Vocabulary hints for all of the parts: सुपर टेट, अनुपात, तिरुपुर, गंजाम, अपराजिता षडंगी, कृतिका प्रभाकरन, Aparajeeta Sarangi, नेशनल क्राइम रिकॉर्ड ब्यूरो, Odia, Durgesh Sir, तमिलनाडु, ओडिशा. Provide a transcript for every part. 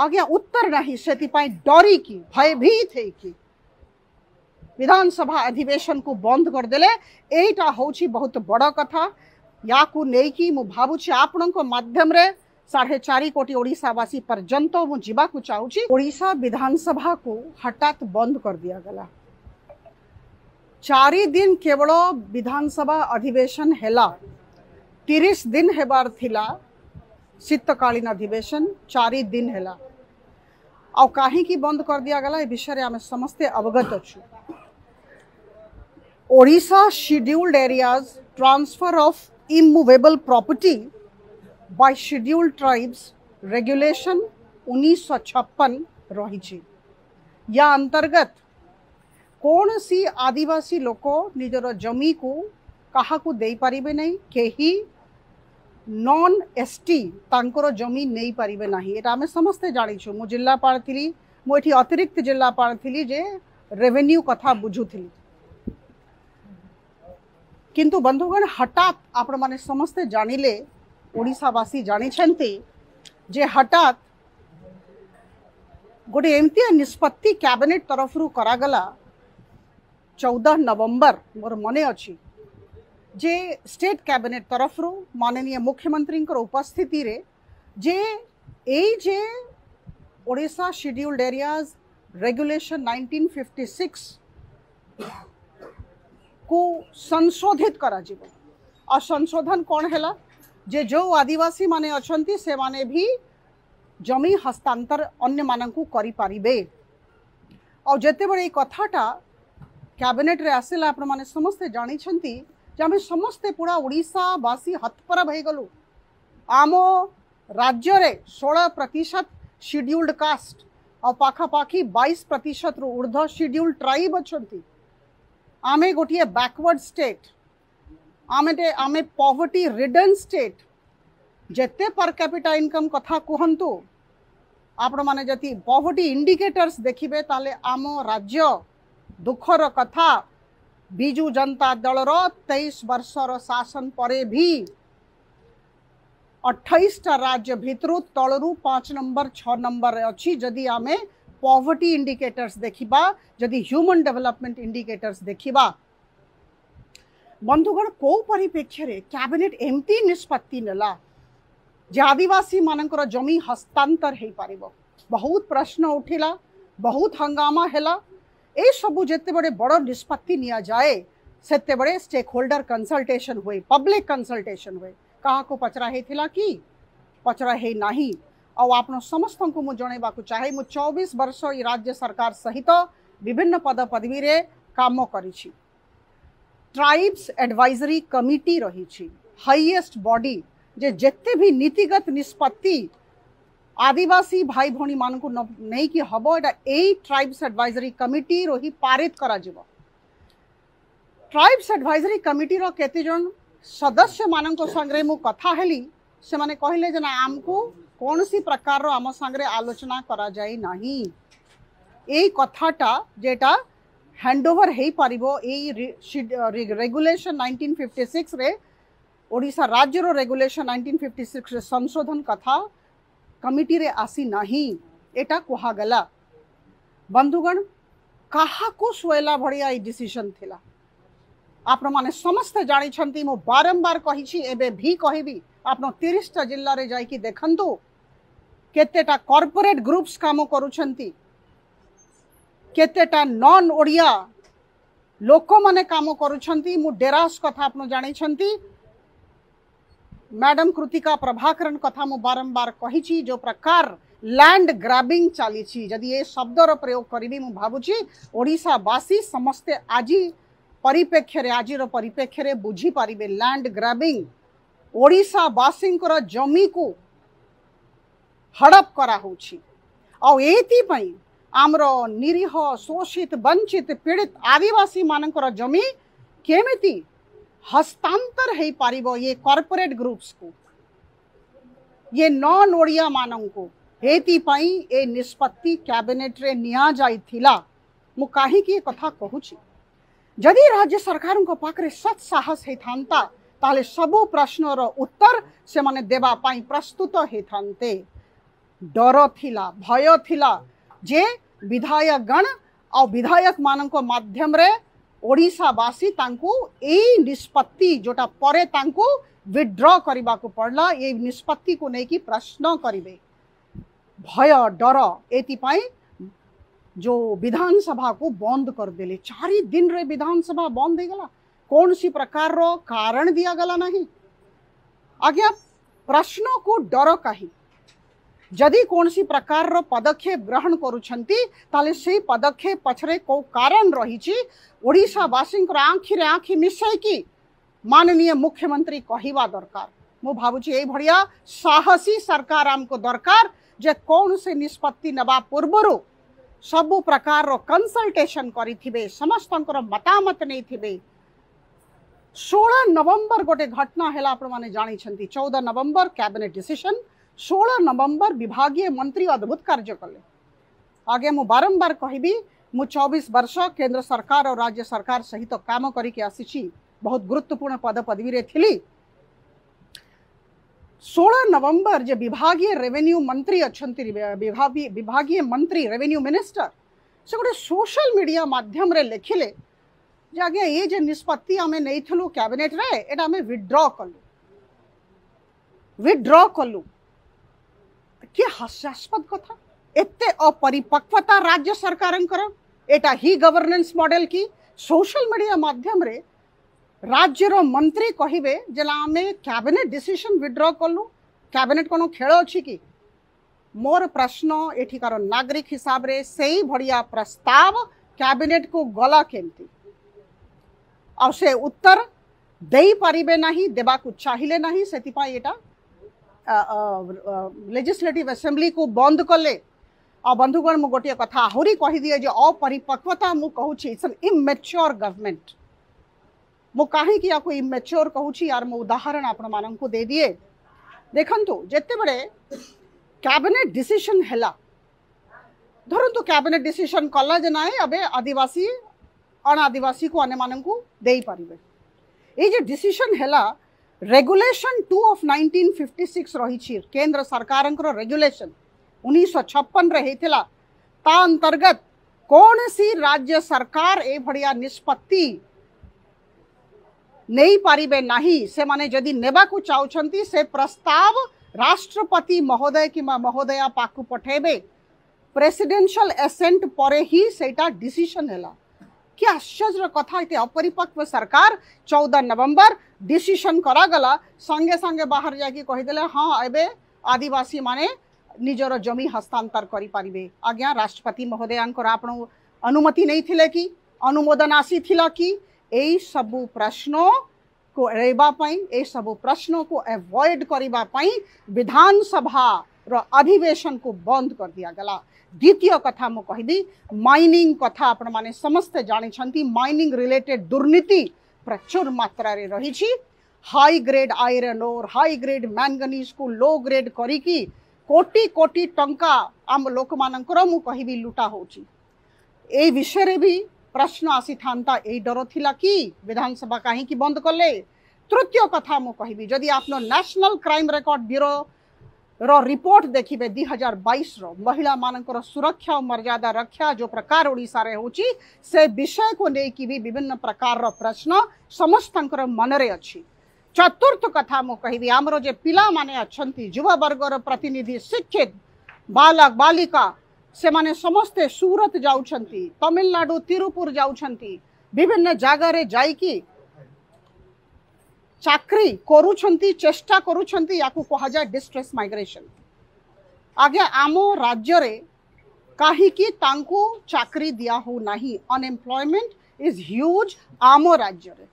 आज्ञा उत्तर नहीं सेपाई डरी कि भयभीत है कि विधानसभा अधिवेशन को बंद करदेले। एटा होची बहुत बड़ कथा या को लेकिन मु भावुची आपण मध्यम 4.5 कोटी ओडावासी पर्यंत मुझे चाहूँगी। ओडिशा विधानसभा को हठात बंद कर दिया गला। 4 दिन केवल विधानसभा अधिवेशन हैला, 30 दिन हेबार थिला शीतकालीन अधिवेशन, 4 दिन हैला आ कहीं बंद कर दिया गला। ए विषय आम समस्ते अवगत अच्छु। ओडिशा scheduled areas transfer of immovable property by scheduled tribes regulation 1956 रही। या अंतर्गत कौन सी आदिवासी लोक निजर जमी को कहा को दे पारिबे नहीं, केही नॉन एसटी तांकर जमी नहीं पारिबे नहीं। एटा आमे समस्ते जानिछु। मु जिल्लापाल थिली, मु एठी अतिरिक्त जिल्लापाल थिली जे रेवेन्यू कथा बुझुथिली। किंतु बंधुगण हठात आपण माने समस्ते जानिले, ओडिशावासी जानिछन्ति जे हठात गोटे एमती निष्पत्ति कैबिनेट तरफ रु करागला 14 नवंबर मोर मने अछि जे स्टेट कैबिनेट तरफ रु माननीय मुख्यमंत्री उपस्थिति रे जे ये ओडिशा शेड्यूल्ड एरियाज रेगुलेशन 1956 को संशोधित करा जीवो। और संशोधन कौन हैला जे जो आदिवासी माने अछंती से माने भी जमी हस्तांतर अन्य मानंकु करी पारिबे। और जेते बड़े कथाटा कैबिनेट रे आसिला आपण माने समस्ते जानी छंती जे हमें समस्ते पूरा ओडिशा वासी हतपर भई गलु। आमो राज्य रे 16% शेड्यूल्ड कास्ट और पाखापाखी 22% रु ऊर्ध शेड्यूल्ड ट्राइब अछंती। आमे गोटे बैकवर्ड स्टेट, आमे पॉवर्टी रिडन स्टेट। जेते पर कैपिटा इनकम कथा कहतु आपण माने जति पॉवर्टी इंडिकेटर्स देखिबे ताले आम राज्य दुखर कथा बीजू जनता दलर 23 वर्षर शासन परे भी 28टा राज्य भितरु तलरु 5 नंबर 6 नंबर अच्छी। जदि आमे पॉवर्टी इंडिकेटर्स देखिबा, जदि ह्यूमन डेवलपमेंट इंडिकेटर्स देखिबा, बंधुगण को परिप्रेक्ष्य रे कैबिनेट एमती निष्पत्ति नेला जे आदिवासी मानकर जमी हस्तांतर हो पारिबो। बहुत प्रश्न उठिला, बहुत हंगामा हैला। ए सब जेते बड़े बड़ निष्पत्ति निया जाए सेते बड़े स्टेक होल्डर कंसल्टेशन हुए, पब्लिक कंसल्टेशन हुए। कहा को पचरा हेथिला कि पचरा हे नाही। और आपन समस्त को मु जणैबा को चाहे मु 24 वर्ष ई राज्य सरकार सहित विभिन्न पद पदवी रे काम करिछि। ट्राइब्स एडवाइजरी कमिटी रही छी, हाईएस्ट बॉडी जे जेते भी नीतिगत निष्पत्ति आदिवासी भाई भौणी मान को नहीं कि हबो एटा ए ट्राइब्स एडवाइजरी कमिटी रही पारित करा जीवो। ट्राइब्स एडवाइजरी कमिटी रो केते जन सदस्य मान को संगरे मु कथा हेली। से माने कहले जे ना आमको कौन सी प्रकार रो आम संगरे आलोचना करा जाय नाही। ए कथाटा जेटा हैंडओवर हो पारिबो ए रेगुलेशन 1956 रे ओडिशा राज्य रो रेगुलेशन 1956 रे संशोधन कथा कमिटी रे आसी नहीं एटा कहा गला। बंधुगण कहा को सोयला भड़िया ई डिसीजन थिला आपण माने समस्त जानि छंती। मो बारंबार कहिछि, एबे भी कहबी, आपन 30टा जिल्ला रे जाय कि देखंतु केतेटा कॉर्पोरेट ग्रुप्स काम करूछंती, केतेटा नॉन ओडिया लोक माने काम करूछंती। मु डेरास कथा आपन जानि छंती, मैडम कृतिका प्रभाकरन कथा मु बारंबार कही जो प्रकार लैंड ग्राबिंग चली। जदि ये शब्दर प्रयोग करी मु भावुची ओडिशावासी समस्ते आज परिप्रेक्षी बुझी पारिबे। लैंड ग्राबिंग ओडिशावासी जमी को हड़प करा होची। और ये आमर निरीह शोषित वंचित पीड़ित आदिवासी मानकर जमी केमिति हस्तांतर है पारिबो ये कॉर्पोरेट ग्रुप्स को, ये नॉन ओडिया मानन को। हेतिपाई ए निष्पत्ति कैबिनेट रे निया जाई थिला। मु काहे कि कथा कहूची, जदि राज्य सरकारन को पाकरे सत साहस हे थांता ताले सबो प्रश्नर उत्तर से माने देबा पाई प्रस्तुत हे थांते। डर थिला भय थिला जे विधायक गण आ विधायक मानन को माध्यम रे ओडिशा बासी तांकू एई निष्पत्ति जोटा परे तांकू विड्रॉ करबा को पड़ला ये निष्पत्ति को नै कि प्रश्न करिवे भय डर एति पाई जो विधानसभा को बंद कर देले 4 दिन रे विधानसभा बंद हो गला कौन सी प्रकार रो कारण दिया गला नहीं आज्ञा प्रश्न को डर काही यदि कौन सी प्रकार रो पदक्षेप ग्रहण करूछंती ताले से पदक्षेप पछरे को कारण रहीची ओडिशा वासिन को आँखि रे आँखि मिसाई की माननीय मुख्यमंत्री कहिवा दरकार मो भाबुची ए भड़िया साहसी सरकार आमको दरकार जे कौन से निष्पत्ति नबा पूर्वरु सबु प्रकार रो कंसल्टेशन करिथिबे समस्तंकर मतामत नै थिबे 16 नवंबर गोटे घटना है आप जानी 14 नवंबर कैबिनेट डिसीजन 16 नवंबर विभागीय मंत्री अद्भुत कार्य कले आगे मु बारंबार कहबी मु 24 वर्ष केंद्र सरकार और राज्य सरकार सहित तो काम करके आसी बहुत गुरुत्वपूर्ण पद पदवी रे थिली 16 नवंबर जे विभागीय रेवेन्यू मंत्री अच्छी विभागीय मंत्री रेवेन्यू मिनिस्टर से गोटे सोशल मीडिया माध्यम रे लिखिले जे आगे ये जे निष्पत्ति आमे नहीं थलु कैबिनेट रे एटा आमे विड्रॉ कलु के हास्यास्पद कथा एते अपरिपक्वता राज्य सरकारंकर एटा ही गवर्नेंस मॉडल की सोशल मीडिया माध्यम रे राज्य रो मंत्री कहिबे जेला आमे कैबिनेट डिसीजन विड्रॉ कलु कैबिनेट कोनो खेल अछि कि मोर प्रश्न एठिकार नागरिक हिसाब रे सेही भड़िया प्रस्ताव कैबिनेट को गला केमती और से उत्तर दे पारे ना देवाकू चाहिए ना से लेजिस्लेटिव असेंबली को बंद कले आ बंधुगण मु गोटे कथा आहरी कहीदिए जो अपरिपक्वता मु कहूँ इट्स एन इमेच्योर गवर्नमेंट मु कहीं कि आपको इमेच्योर कहूँ यार मु उदाहरण आपण मानक दे दिए देखु जिते बड़े कैबिनेट डिसीजन हैला धरतु कैबिनेट डिसीजन कला जे नाई अबे आदिवासी अनादिवासी को अन्य को दे पारे ये जो डिसीजन हैला रेगुलेशन 2 ऑफ 1956 रही केंद्र सरकार रेगुलेशन 1956 होता ता अंतर्गत कौन सी राज्य सरकार ए भड़िया निष्पत्ति नहीं पारे ना से माने जदि नेबा को चाहती से प्रस्ताव राष्ट्रपति महोदय कि महोदया पाकु पठेबे प्रेसिडेंशियल एसेंट परे ही सेटा डिसीजन हैला कि आश्चर्य कथा ये अपरिपक्व सरकार 14 नवंबर डिसीजन करागला संगे संगे बाहर जाके कहीदेले हाँ एबे आदिवासी माने निजर जमी हस्तांतर करि पारिबे आज्ञा राष्ट्रपति महोदयांकर आपण अनुमति नहीं थिले कि अनुमोदन आसी थिला कि एई सबु प्रश्न को एड़ाइबा पई एई सबु प्रश्न को एवॉइड करिबा पई विधानसभा रो अधिवेशन को बंद कर दिया गला द्वितीय कथा मु कहिदी माइनिंग कथा आपण माने समस्त जानि छंती माइनिंग रिलेटेड दुर्नीति प्रचुर मात्रा रे रही छी हाई ग्रेड आयरन और हाई ग्रेड मैंगनीज को लो ग्रेड करी की कोटी कोटी टंका आम लोक मानकर मु कहिबी लुटा होची ए विषय रे भी प्रश्न आसी थांता ए डर थिला कि विधानसभा काहे कि बंद करले तृतीय कथा मु कहिबी जदि आपनो नेशनल क्राइम रिकॉर्ड ब्यूरो रो रिपोर्ट देखिबे 2022 रो महिला मानकर सुरक्षा और मर्यादा रक्षा जो प्रकार ओडिशा रे होची से विषय को लेकि भी विभिन्न प्रकार रो प्रश्न समस्तंकर मन रे अछि चतुर्थ कथा मु कहिबी हमरो जे पिला माने अछंती युवा वर्ग रो प्रतिनिधि शिक्षित बालक बालिका से माने समस्ते सूरत जाउछंती तमिलनाडु तिरुपुर जाउछंती विभिन्न जगह रे जाई की चाकरी करूछंती चेष्टा करूछंती याकु कहा जाय डिस्ट्रेस माइग्रेशन आगे आमो राज्य रे काही की तांकु चाकरी दिया हो नाही अनएम्प्लॉयमेंट इज ह्यूज आमो राज्य रे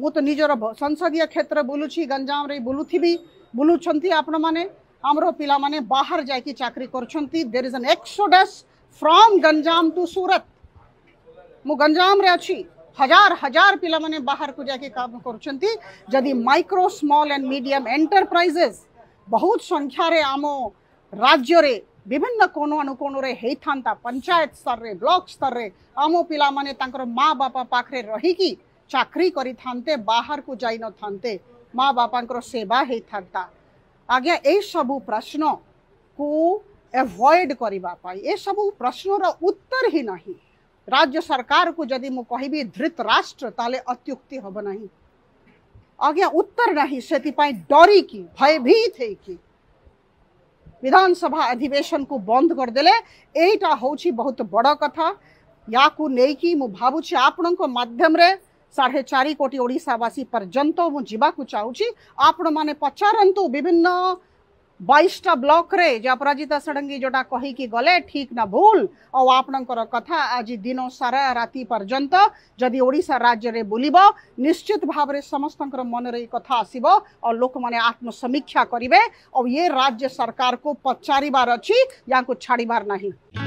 मु तो निजर संसदीय क्षेत्र बुलुछी गंजाम रे बुलुछंती आपण माने हमरो पिला माने बाहर जाय की चाकरी करूछंती there is an exodus from गंजाम to Surat मु गंजाम रे अछि हजार हजार पिला माने बाहर को जाके काम करुछंती यदि micro small and medium enterprises बहुत संख्या रे आमो राज्य रे विभिन्न कोनो अनुकोण रे हेइथांता पंचायत स्तर रे ब्लॉक स्तर रे आमो पिला माने तांकर माँ बापा पाखरे रही की चाकरी करी थांते बाहर को जाई न थांते माँ बापांकर सेवा हेइथांता आज्ञा ए सबु प्रश्न को एवॉइड करने ए सब प्रश्नर उत्तर ही नहीं। राज्य सरकार को जदि मु कहबी धृत राष्ट्र ताले अत्युक्ति हम ना आज्ञा उत्तर नहीं से डरी कि भयभीत है कि विधानसभा अधिवेशन को बंद करदेले एटा होची बहुत बड़ा कथा या को लेकी मु भाबुची आपण माध्यम रे 4.5 कोटी ओडिशावासी पर्यंत मु जीवाकु चाहूची। आपण माने पचारंतु विभिन्न 22टा ब्लॉक रे जे अपराजिता षडंगी जोटा कही कि गले ठीक ना भूल और आपणकर कथा आज दिन सारा राति पर्यंत जदि ओडिशा राज्य रे बोलिबो निश्चित भाव रे समस्तकर मन रे कथा आसीबो और लोक माने आत्मसमीक्षा करिवे और ये राज्य सरकार को पचारिबार अछि या को छाड़िबार नहीं।